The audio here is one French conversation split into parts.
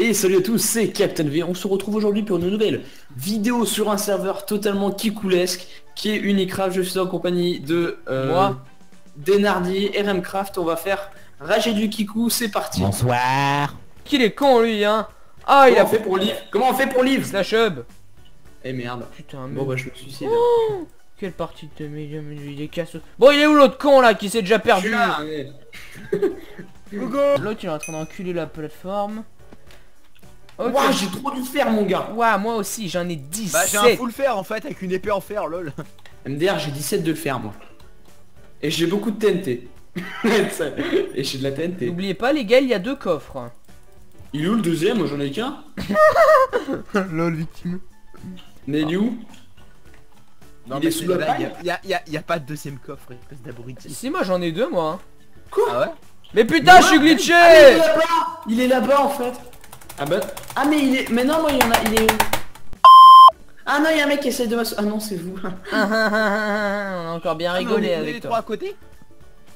Et salut à tous, c'est Captain V. On se retrouve aujourd'hui pour une nouvelle vidéo sur un serveur totalement kikoulesque qui est Unicraft. Je suis en compagnie de moi, Denardi et RemCraft. On va faire rager du kikou, c'est parti. Bonsoir. Qu'il est con lui hein. Ah il a fait pour live. Comment on fait pour live slash hub. Eh merde. Putain, mais... Bon bah je me suicide. Oh, quelle partie de médium des cassos. Bon il est où l'autre con là qui s'est déjà perdu là, mais... L'autre il est en train d'enculer la plateforme. Okay. Wow, j'ai trop du fer mon gars. Wow, moi aussi j'en ai 17. Bah j'ai un full fer en fait avec une épée en fer lol. MDR j'ai 17 de fer moi. Et j'ai beaucoup de TNT. Et j'ai de la TNT. N'oubliez pas les gars il y a deux coffres. Il est où le deuxième? Moi j'en ai qu'un. Lol victime. Mais il est où? Non mais sous la bague. Y'a pas de deuxième coffre espèce d'abruti. Si moi j'en ai deux moi. Quoi? Ah ouais. Mais putain je suis glitché. Il est là-bas en fait. Ah bah... Ah mais il est... Mais non moi il y en a... Il est... Ah non il y a un mec qui essaie de... Ah non c'est vous. On a encore bien rigolé avec toi. Les trois à côté.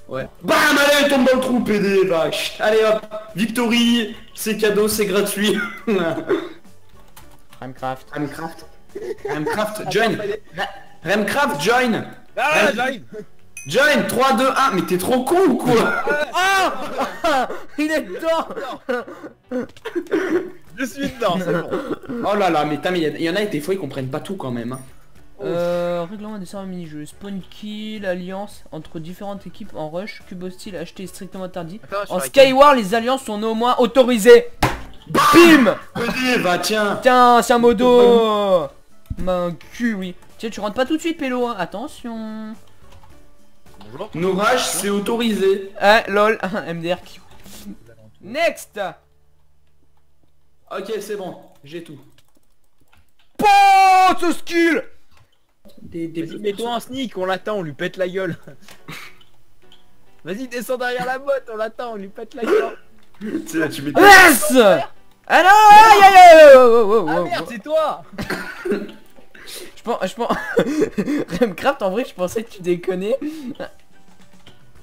Ouais. Bam. Allez tombe dans le trou PD. Allez hop. Victory. C'est cadeau, c'est gratuit. RemCraft. RemCraft. RemCraft join. RemCraft join. Ah join. Join 3, 2, 1. Mais t'es trop con ou quoi? Ah. Il est dedans. Je suis dedans, c'est bon. Oh là là, mais il y en a des fois ils comprennent pas tout quand même. Hein. Règlement des serveurs mini-jeux. Spawn kill, alliance entre différentes équipes en rush, cube hostile acheté strictement interdit. Attends, en Skyward, les alliances sont au moins autorisées. BIM. Bah tiens. Tiens, c'est un modo. Main cul, oui. Tiens, tu rentres pas tout de suite, Pélo. Hein. Attention. Norage c'est autorisé. Ah lol, MDR qui... Next. Ok c'est bon, j'ai tout. POOOOOH ce skill. Mets-toi en sneak, on l'attend, on lui pète la gueule. Vas-y descends derrière la botte, on l'attend, on lui pète la gueule. C'est là tu mets... Yes. Ah non. Ah merde c'est toi. Je pense... RemCraft en vrai je pensais que tu déconnais.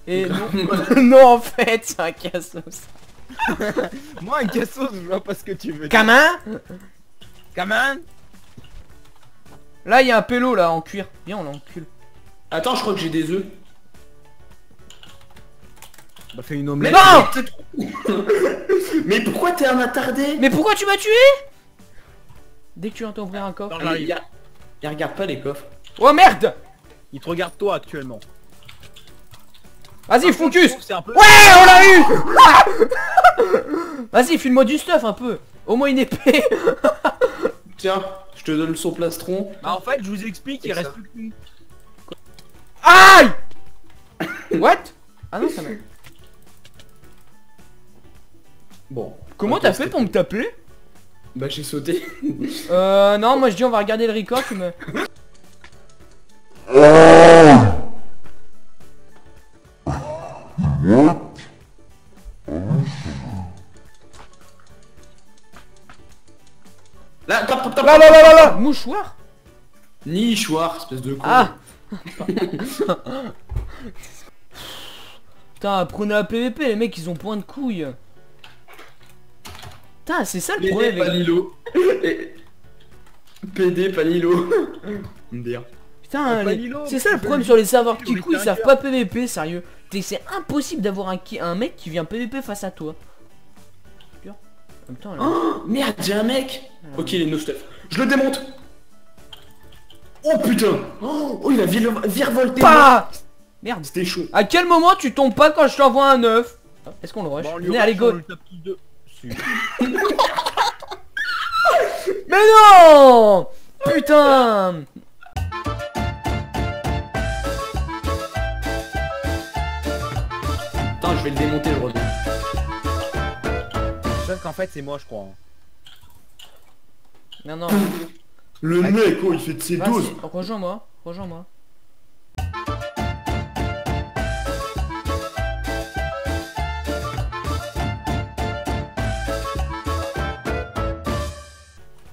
Et non, non en fait c'est un cassos. Moi un cassos je vois pas ce que tu veux. Camin. Camin. Là il y a un pélo là en cuir. Viens on l'encule. Attends je crois que j'ai des œufs. Bah fais une omelette. Mais non. Mais pourquoi t'es un attardé? Mais pourquoi tu m'as tué? Dès que tu entends ouvrir un coffre... Non, il regarde pas les coffres. Oh merde. Il te regarde toi actuellement. Vas-y focus peu... Ouais on l'a eu. Vas-y file-moi du stuff un peu. Au moins une épée. Tiens, je te donne son plastron. Bah en fait je vous explique, il reste plus qu'une. Aïe. What. Ah non ça m'a... Bon. Comment t'as fait pour me taper? Bah j'ai sauté. Non moi je dis on va regarder le record mais... Là top, top, là, là, là, là, là. Mouchoir. Nichoir espèce de con. Ah. Putain prenez la PVP les mecs ils ont point de couille. C'est ça le problème avec Lilo. PD Palilo. Putain c'est ça le problème sur les serveurs kikou, ils savent pas PVP sérieux. C'est impossible d'avoir un mec qui vient PVP face à toi. Oh merde j'ai un mec. Ok il est no stuff. Je le démonte. Oh putain. Oh il a virevolté. Merde c'était chaud. À quel moment tu tombes pas quand je t'envoie un œuf? Est-ce qu'on le rush? Allez go. Mais non. Putain. Attends je vais le démonter le reviens. Sauf qu'en fait c'est moi je crois. Non non. Le mec oh il fait de ses doses. Rejoins moi. Rejoins moi.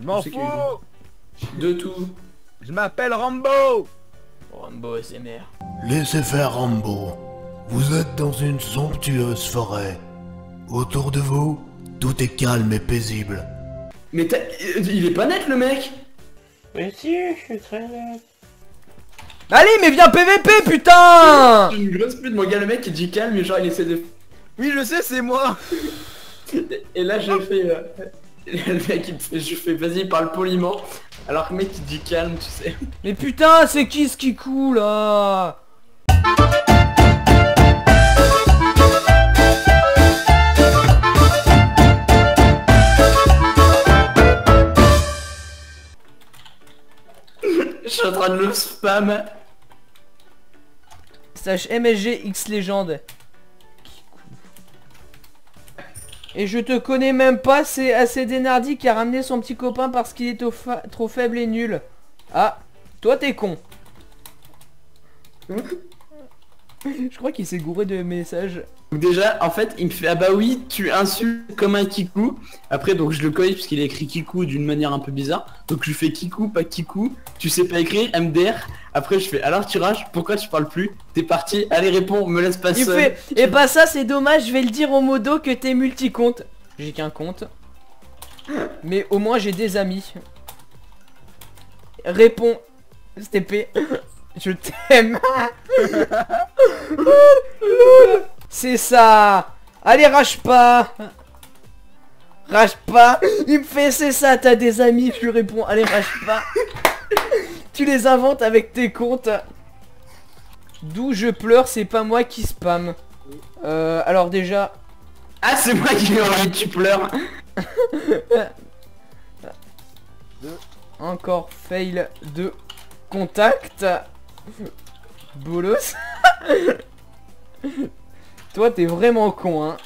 M'en fous de tout. Je m'appelle Rambo. Rambo SMR. Laissez faire Rambo. Vous êtes dans une somptueuse forêt. Autour de vous, Tout est calme et paisible. Mais il est pas net le mec. Mais si, je suis très net. Allez, mais viens PVP putain. J'ai une grosse pute mon gars, le mec il dit calme et genre il essaie de... Oui je sais, c'est moi. Et là j'ai fait... le mec il fait, je fais vas-y parle poliment. Alors que mec il dit calme tu sais. Mais putain c'est qui ce qui coule là? Je suis en train de le spam. Slash MSG X légende. Et je te connais même pas, c'est assez Denardi qui a ramené son petit copain parce qu'il est trop faible et nul. Ah, toi t'es con. Je crois qu'il s'est gouré de messages. Déjà, en fait, il me fait ah bah oui, tu insultes comme un kikou. Après, donc je le corrige parce qu'il a écrit kikou d'une manière un peu bizarre. Donc je lui fais kikou, pas kikou. Tu sais pas écrire, MDR. Après, je fais alors tu rages, pourquoi tu parles plus? T'es parti, allez réponds, me laisse pas seul. Fait, et bah ça, c'est dommage, je vais le dire au modo que t'es multi-compte. J'ai qu'un compte. Mais au moins, j'ai des amis. Réponds, STP. Je t'aime. C'est ça. Allez rage pas. Rage pas. Il me fait c'est ça, t'as des amis. Je lui réponds allez rage pas. Tu les inventes avec tes comptes. D'où je pleure, c'est pas moi qui spam. Alors déjà... Ah c'est moi qui ai envie que tu pleures. Encore fail de contact. Bolos. Toi t'es vraiment con hein.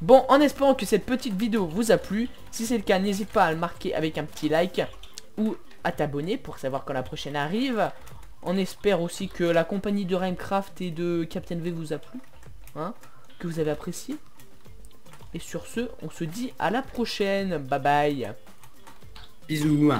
Bon, en espérant que cette petite vidéo vous a plu. Si c'est le cas, n'hésite pas à le marquer avec un petit like ou à t'abonner pour savoir quand la prochaine arrive. On espère aussi que la compagnie de RemCraft et de Captain V vous a plu hein, que vous avez apprécié. Et sur ce, on se dit à la prochaine. Bye bye. Bisous.